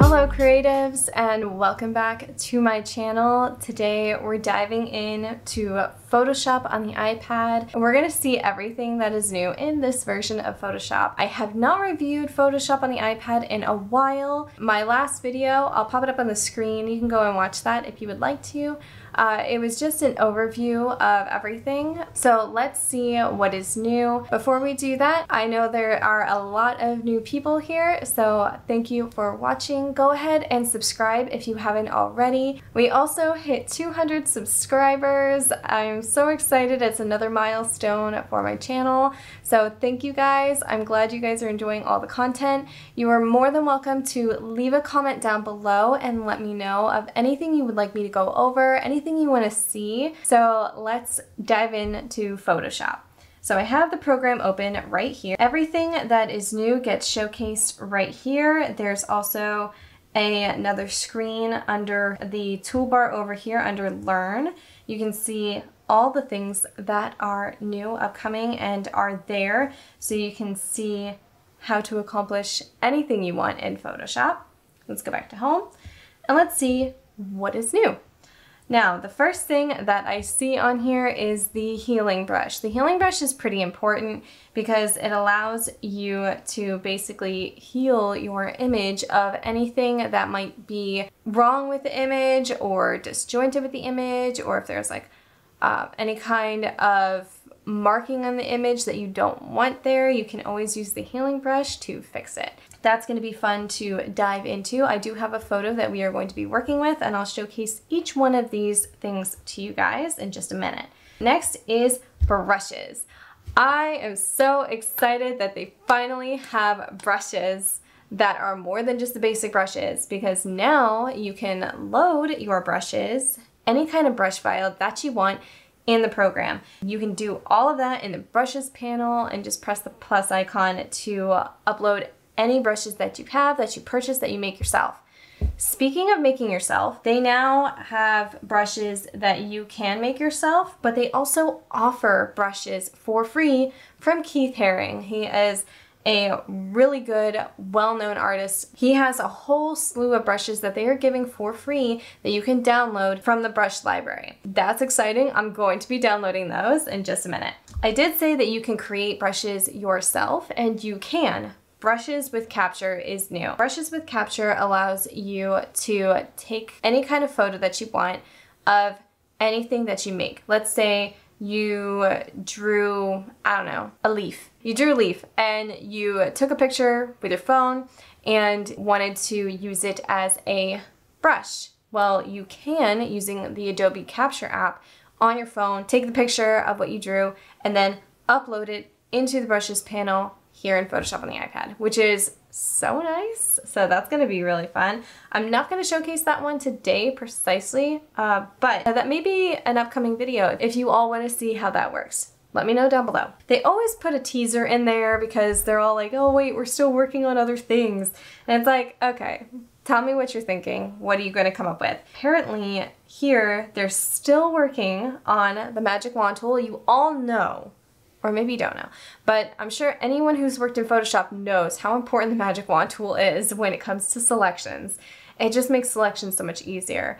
Hello creatives, and welcome back to my channel. Today we're diving in to Photoshop on the iPad, and we're going to see everything that is new in this version of Photoshop. I have not reviewed Photoshop on the iPad in a while. My last video, I'll pop it up on the screen, you can go and watch that if you would like to. It was just an overview of everything, so let's see what is new. Before we do that, I know there are a lot of new people here, so thank you for watching. Go ahead and subscribe if you haven't already. We also hit 200 subscribers. I'm so excited. It's another milestone for my channel, so thank you guys. I'm glad you guys are enjoying all the content. You are more than welcome to leave a comment down below and let me know of anything you would like me to go over, anything you want to see. So let's dive into Photoshop. So I have the program open right here. Everything that is new gets showcased right here. There's also another screen under the toolbar over here under Learn. You can see all the things that are new, upcoming, and are there. So you can see how to accomplish anything you want in Photoshop. Let's go back to home and let's see what is new. Now, the first thing that I see on here is the healing brush. The healing brush is pretty important because it allows you to basically heal your image of anything that might be wrong with the image or disjointed with the image, or if there's like any kind of marking on the image that you don't want there, you can always use the healing brush to fix it. That's going to be fun to dive into. I do have a photo that we are going to be working with, and I'll showcase each one of these things to you guys in just a minute. Next is brushes. I am so excited that they finally have brushes that are more than just the basic brushes, because now you can load your brushes, any kind of brush file that you want, in the program. You can do all of that in the brushes panel and just press the plus icon to upload any brushes that you have, that you purchase, that you make yourself. Speaking of making yourself, they now have brushes that you can make yourself, but they also offer brushes for free from Keith Haring. He is a really good, well-known artist. He has a whole slew of brushes that they are giving for free that you can download from the brush library. That's exciting. I'm going to be downloading those in just a minute. I did say that you can create brushes yourself, and you can. Brushes with Capture is new. Brushes with Capture allows you to take any kind of photo that you want of anything that you make. Let's say you drew, I don't know, a leaf. You drew a leaf and you took a picture with your phone and wanted to use it as a brush. Well, you can, using the Adobe Capture app on your phone, take the picture of what you drew and then upload it into the brushes panel here in Photoshop on the iPad, which is so nice. So that's going to be really fun. I'm not going to showcase that one today precisely, but that may be an upcoming video if you all want to see how that works. Let me know down below. They always put a teaser in there because they're all like, oh wait, we're still working on other things. And it's like, okay, tell me what you're thinking. What are you going to come up with? Apparently here, they're still working on the Magic Wand tool. You all know, or maybe you don't know, but I'm sure anyone who's worked in Photoshop knows how important the Magic Wand tool is when it comes to selections. It just makes selections so much easier,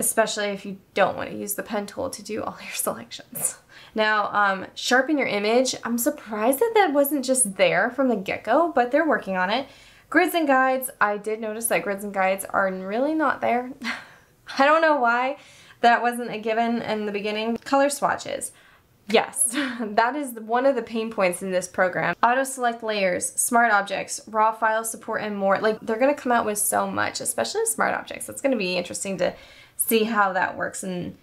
especially if you don't want to use the pen tool to do all your selections. Now, sharpen your image. I'm surprised that that wasn't just there from the get-go, but they're working on it. Grids and guides. I did notice that grids and guides are really not there. I don't know why that wasn't a given in the beginning. Color swatches. Yes, that is one of the pain points in this program. Auto select layers, smart objects, raw file support, and more. Like, they're going to come out with so much, especially smart objects. It's going to be interesting to see how that works in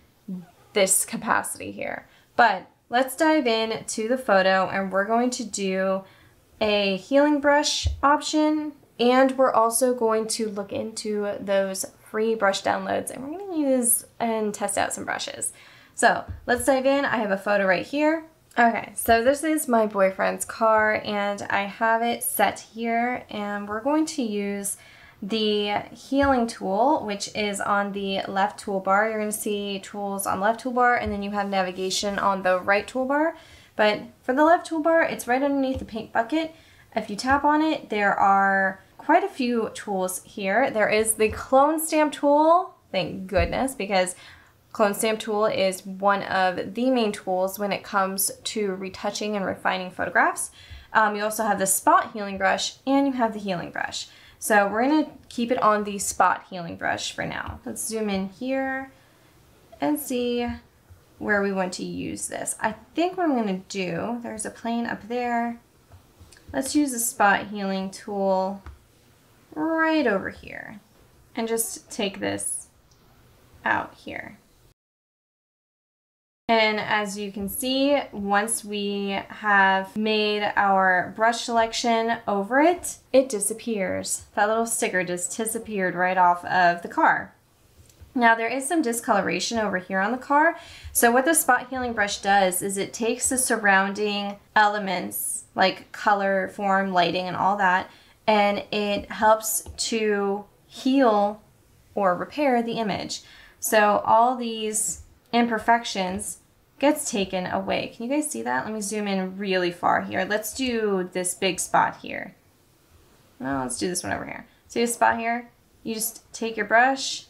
this capacity here. But let's dive in to the photo, and we're going to do a healing brush option, and we're also going to look into those free brush downloads, and we're going to use and test out some brushes. So let's dive in. I have a photo right here. Okay, so this is my boyfriend's car, and I have it set here, and we're going to use the healing tool, which is on the left toolbar. You're going to see tools on left toolbar, and then you have navigation on the right toolbar. But for the left toolbar, it's right underneath the paint bucket. If you tap on it, there are quite a few tools here. There is the clone stamp tool, thank goodness, because clone stamp tool is one of the main tools when it comes to retouching and refining photographs. You also have the spot healing brush and you have the healing brush. So we're going to keep it on the spot healing brush for now. Let's zoom in here and see where we want to use this. I think what I'm going to do, there's a plane up there. Let's use the spot healing tool right over here and just take this out here. And as you can see, once we have made our brush selection over it, it disappears. That little sticker just disappeared right off of the car. Now there is some discoloration over here on the car. So what the spot healing brush does is it takes the surrounding elements like color, form, lighting, and all that, and it helps to heal or repair the image. So all these imperfections gets taken away. Can you guys see that? Let me zoom in really far here. Let's do this big spot here. No, let's do this one over here. See a spot here? You just take your brush,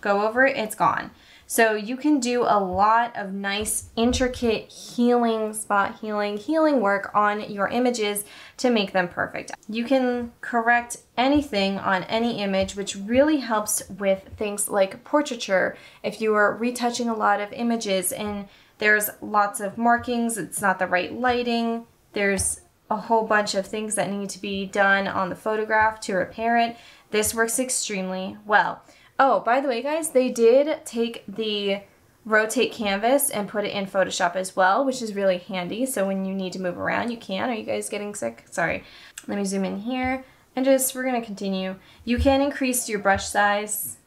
go over it, it's gone. So you can do a lot of nice, intricate healing, spot healing, healing work on your images to make them perfect. You can correct anything on any image, which really helps with things like portraiture. If you are retouching a lot of images and there's lots of markings, it's not the right lighting, there's a whole bunch of things that need to be done on the photograph to repair it, this works extremely well. Oh, by the way, guys, they did take the rotate canvas and put it in Photoshop as well, which is really handy. So when you need to move around, you can. Are you guys getting sick? Sorry. Let me zoom in here and just, we're going to continue. You can increase your brush size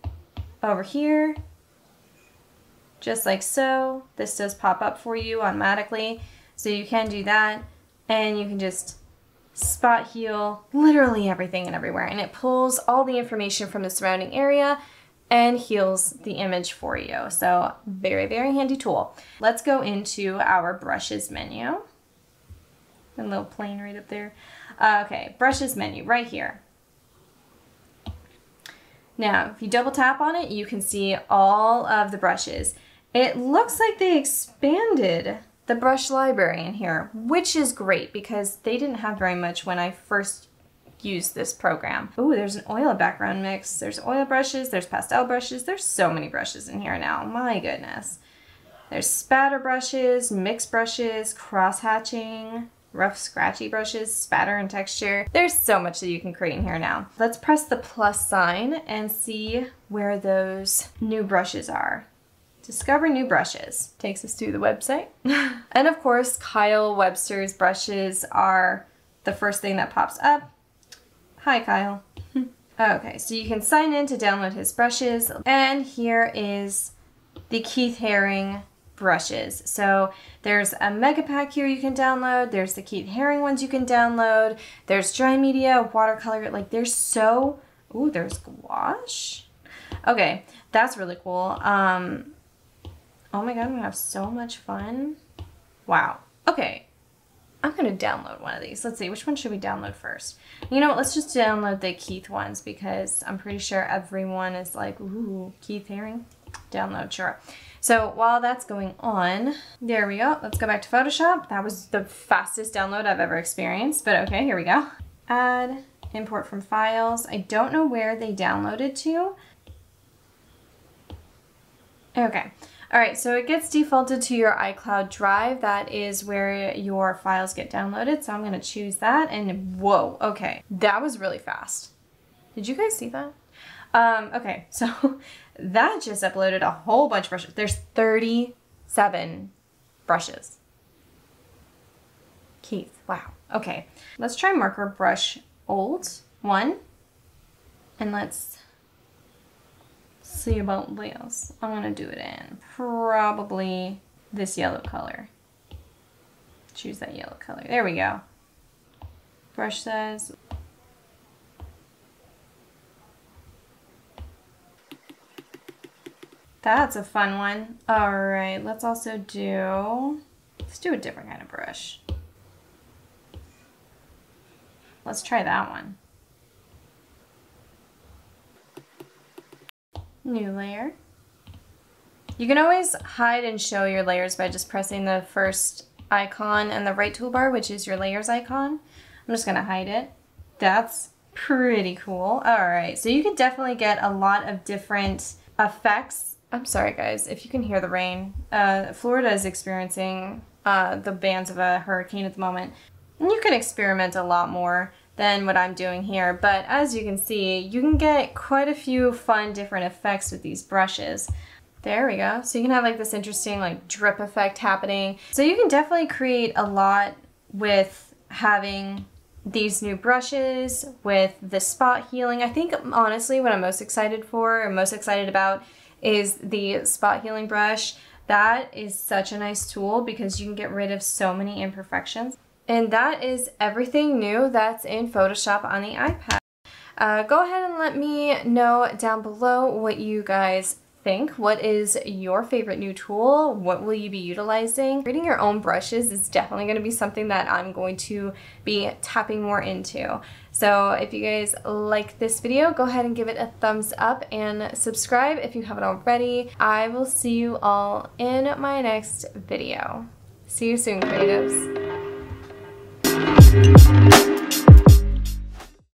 over here, just like so. This does pop up for you automatically. So you can do that, and you can just spot heal literally everything and everywhere. And it pulls all the information from the surrounding area and heals the image for you. So very, very handy tool. Let's go into our brushes menu. A little plane right up there. Okay, brushes menu right here. Now, if you double tap on it, you can see all of the brushes. It looks like they expanded the brush library in here, which is great because they didn't have very much when I first used this program. Oh, there's an oil background mix. There's oil brushes, there's pastel brushes. There's so many brushes in here now, my goodness. There's spatter brushes, mix brushes, cross hatching, rough scratchy brushes, spatter and texture. There's so much that you can create in here now. Let's press the plus sign and see where those new brushes are. Discover new brushes takes us to the website. And of course, Kyle Webster's brushes are the first thing that pops up. Hi, Kyle. Okay, so you can sign in to download his brushes. And here is the Keith Haring brushes. So there's a mega pack here you can download. There's the Keith Haring ones you can download. There's dry media, watercolor, like there's so, ooh, there's gouache. Okay, that's really cool. Oh my God, I'm gonna have so much fun. Wow. Okay, I'm gonna download one of these. Let's see, which one should we download first? You know what, let's just download the Keith ones because I'm pretty sure everyone is like, ooh, Keith Haring, download, sure. So while that's going on, there we go. Let's go back to Photoshop. That was the fastest download I've ever experienced, but okay, here we go. Add, import from files. I don't know where they downloaded to. Okay. All right, so it gets defaulted to your iCloud Drive. That is where your files get downloaded. So I'm gonna choose that and whoa, okay. That was really fast. Did you guys see that? Okay, so that just uploaded a whole bunch of brushes. There's 37 brushes. Keith, wow, okay. Let's try marker brush old one and let's see about this. I'm gonna do it in probably this yellow color. Choose that yellow color. There we go. Brush size. That's a fun one. All right, let's also do, let's do a different kind of brush. Let's try that one. New layer. You can always hide and show your layers by just pressing the first icon and the right toolbar, which is your layers icon. I'm just gonna hide it. That's pretty cool. All right, so you can definitely get a lot of different effects. I'm sorry guys, if you can hear the rain. Florida is experiencing the bands of a hurricane at the moment. And you can experiment a lot more than what I'm doing here, but as you can see, you can get quite a few fun different effects with these brushes. There we go. So you can have like this interesting like drip effect happening. So you can definitely create a lot with having these new brushes, with the spot healing. I think honestly what I'm most excited for or most excited about is the spot healing brush. That is such a nice tool because you can get rid of so many imperfections. And that is everything new that's in Photoshop on the iPad. Go ahead and let me know down below what you guys think. What is your favorite new tool? What will you be utilizing? Creating your own brushes is definitely going to be something that I'm going to be tapping more into. So if you guys like this video, go ahead and give it a thumbs up and subscribe if you haven't already. I will see you all in my next video. See you soon, creatives.